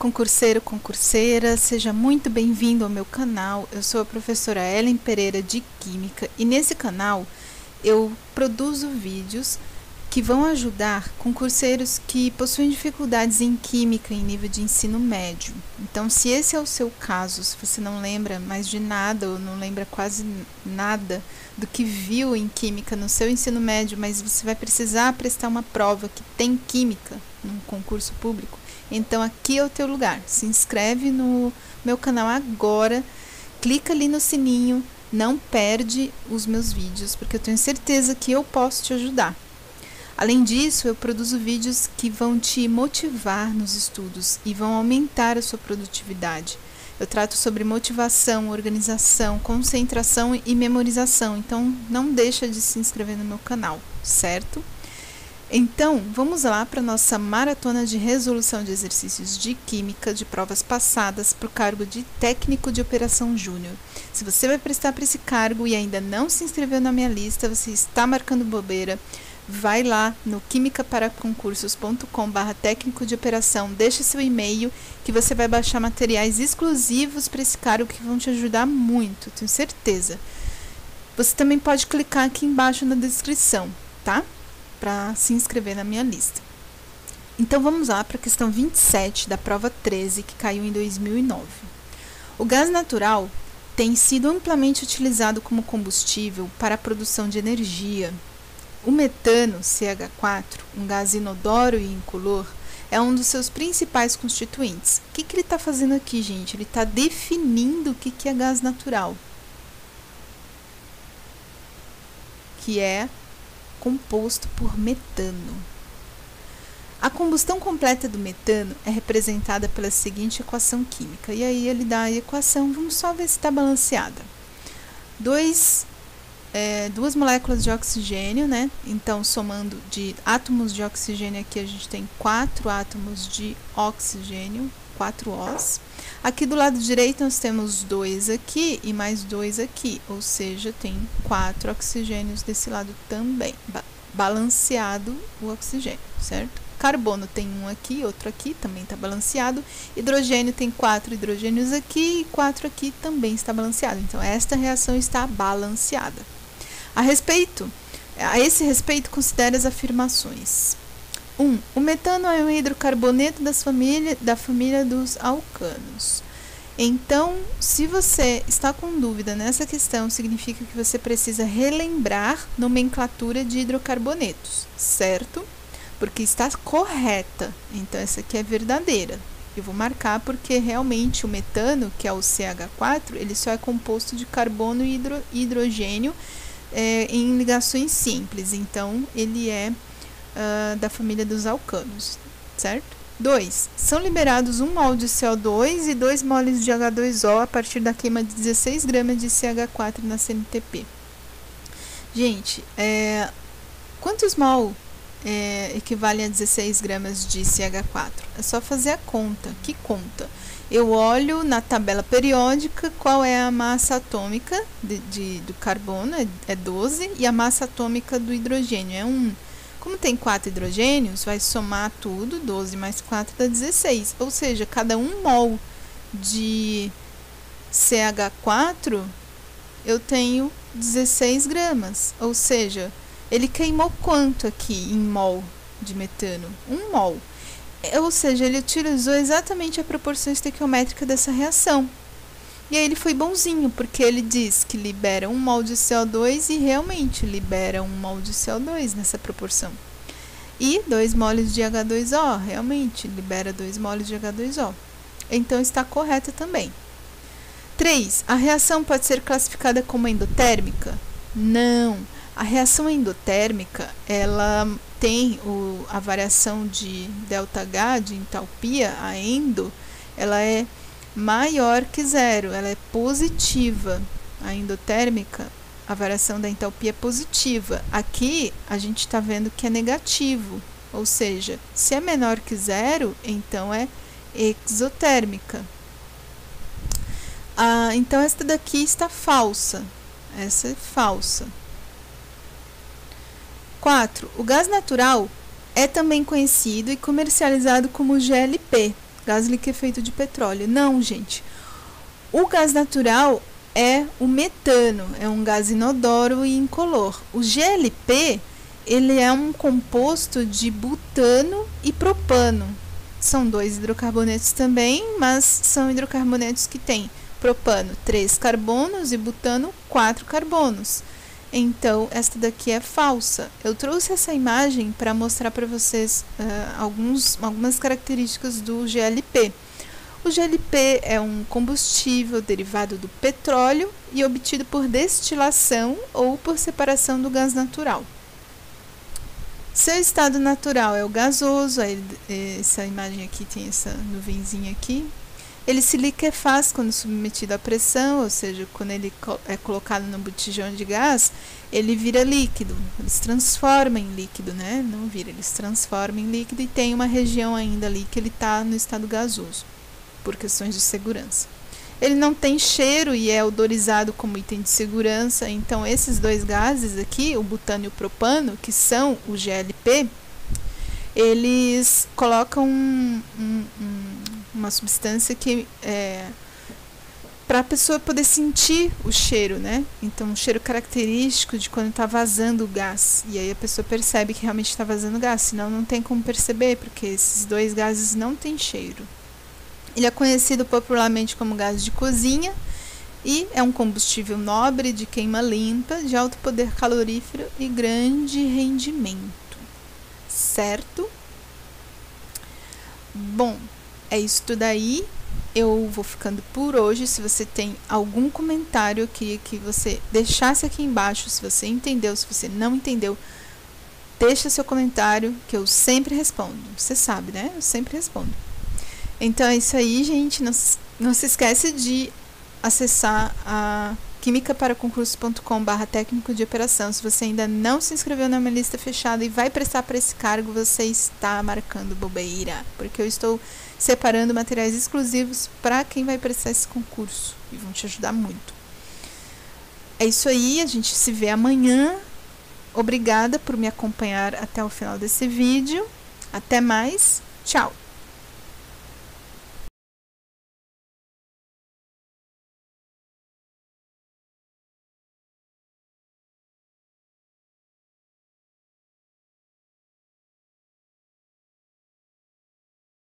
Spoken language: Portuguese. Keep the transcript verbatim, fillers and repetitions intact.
Concurseiro, concurseira, seja muito bem-vindo ao meu canal. Eu sou a professora Elen Pereira de Química e nesse canal eu produzo vídeos que vão ajudar concurseiros que possuem dificuldades em Química em nível de ensino médio. Então, se esse é o seu caso, se você não lembra mais de nada ou não lembra quase nada do que viu em Química no seu ensino médio, mas você vai precisar prestar uma prova que tem Química num concurso público, então aqui é o teu lugar. Se inscreve no meu canal agora, clica ali no sininho, não perde os meus vídeos, porque eu tenho certeza que eu posso te ajudar. Além disso, eu produzo vídeos que vão te motivar nos estudos e vão aumentar a sua produtividade. Eu trato sobre motivação, organização, concentração e memorização, então não deixa de se inscrever no meu canal, certo? Então, vamos lá para a nossa maratona de resolução de exercícios de Química de provas passadas para o cargo de técnico de operação júnior. Se você vai prestar para esse cargo e ainda não se inscreveu na minha lista, você está marcando bobeira. Vai lá no química para concursos ponto com barra técnico de operação, deixa seu e-mail que você vai baixar materiais exclusivos para esse cargo que vão te ajudar muito, tenho certeza. Você também pode clicar aqui embaixo na descrição, tá? Para se inscrever na minha lista. Então vamos lá para a questão vinte e sete da prova treze, que caiu em dois mil e nove. O gás natural tem sido amplamente utilizado como combustível para a produção de energia. O metano, C H quatro, um gás inodoro e incolor, é um dos seus principais constituintes. O que, que ele está fazendo aqui, gente? Ele está definindo o que, que é gás natural, que é composto por metano. A combustão completa do metano é representada pela seguinte equação química. E aí ele dá a equação, vamos só ver se está balanceada. Dois, é, duas moléculas de oxigênio, né? Então, somando de átomos de oxigênio aqui, a gente tem quatro átomos de oxigênio, quatro Os. Aqui do lado direito nós temos dois aqui e mais dois aqui, ou seja, tem quatro oxigênios desse lado também, ba balanceado o oxigênio, certo? Carbono tem um aqui, outro aqui, também está balanceado. Hidrogênio tem quatro hidrogênios aqui e quatro aqui, também está balanceado. Então, esta reação está balanceada. A respeito, a esse respeito, considere as afirmações. um. O metano é um hidrocarboneto das família, da família dos alcanos. Então, se você está com dúvida nessa questão, significa que você precisa relembrar nomenclatura de hidrocarbonetos, certo? Porque está correta. Então, essa aqui é verdadeira. Eu vou marcar porque realmente o metano, que é o C H quatro, ele só é composto de carbono e hidro, hidrogênio é, em ligações simples. Então, ele é Uh, da família dos alcanos, certo? dois. São liberados um mol de C O dois e dois moles de H dois O a partir da queima de dezesseis gramas de C H quatro na C N T P. Gente, é, quantos mol é, equivale a dezesseis gramas de C H quatro? É só fazer a conta. Que conta? Eu olho na tabela periódica qual é a massa atômica de, de, do carbono, é, é doze, e a massa atômica do hidrogênio é um. Como tem quatro hidrogênios, vai somar tudo, doze mais quatro dá dezesseis. Ou seja, cada um mol de C H quatro, eu tenho dezesseis gramas. Ou seja, ele queimou quanto aqui em mol de metano? um mol. Ou seja, ele utilizou exatamente a proporção estequiométrica dessa reação. E aí ele foi bonzinho, porque ele diz que libera um mol de C O dois e realmente libera um mol de C O dois nessa proporção. E dois moles de H dois O, realmente libera dois moles de H dois O. Então, está correta também. três. A reação pode ser classificada como endotérmica? Não. A reação endotérmica, ela tem o, a variação de ΔH, de entalpia, a endo, ela é maior que zero, ela é positiva. A endotérmica, a variação da entalpia é positiva. Aqui, a gente está vendo que é negativo, ou seja, se é menor que zero, então é exotérmica. Ah, então, esta daqui está falsa. Essa é falsa. quatro. O gás natural é também conhecido e comercializado como G L P. gás liquefeito de petróleo. Não, gente. O gás natural é o metano, é um gás inodoro e incolor. O G L P, ele é um composto de butano e propano. São dois hidrocarbonetos também, mas são hidrocarbonetos que têm propano três carbonos e butano quatro carbonos. Então, esta daqui é falsa. Eu trouxe essa imagem para mostrar para vocês uh, alguns, algumas características do G L P. O G L P é um combustível derivado do petróleo e obtido por destilação ou por separação do gás natural. Seu estado natural é o gasoso, aí, essa imagem aqui tem essa nuvenzinha aqui. Ele se liquefaz quando submetido à pressão, ou seja, quando ele é colocado no botijão de gás, ele vira líquido, ele se transforma em líquido, né? Não vira, ele se transforma em líquido e tem uma região ainda ali que ele está no estado gasoso, por questões de segurança. Ele não tem cheiro e é odorizado como item de segurança, então esses dois gases aqui, o butano e o propano, que são o G L P, eles colocam um, um, um uma substância que é para a pessoa poder sentir o cheiro, né? Então, um cheiro característico de quando está vazando o gás. E aí a pessoa percebe que realmente está vazando gás, senão não tem como perceber, porque esses dois gases não têm cheiro. Ele é conhecido popularmente como gás de cozinha e é um combustível nobre de queima limpa, de alto poder calorífero e grande rendimento. Certo? Bom, é isso tudo aí, eu vou ficando por hoje. Se você tem algum comentário, eu queria que você deixasse aqui embaixo, se você entendeu, se você não entendeu, deixa seu comentário, que eu sempre respondo, você sabe, né? Eu sempre respondo. Então é isso aí, gente, não, não se esquece de acessar a química para concursos ponto com barra técnico de operação. Se você ainda não se inscreveu na minha lista fechada e vai prestar para esse cargo, você está marcando bobeira, porque eu estou separando materiais exclusivos para quem vai prestar esse concurso e vão te ajudar muito. É isso aí, a gente se vê amanhã. Obrigada por me acompanhar até o final desse vídeo. Até mais, tchau!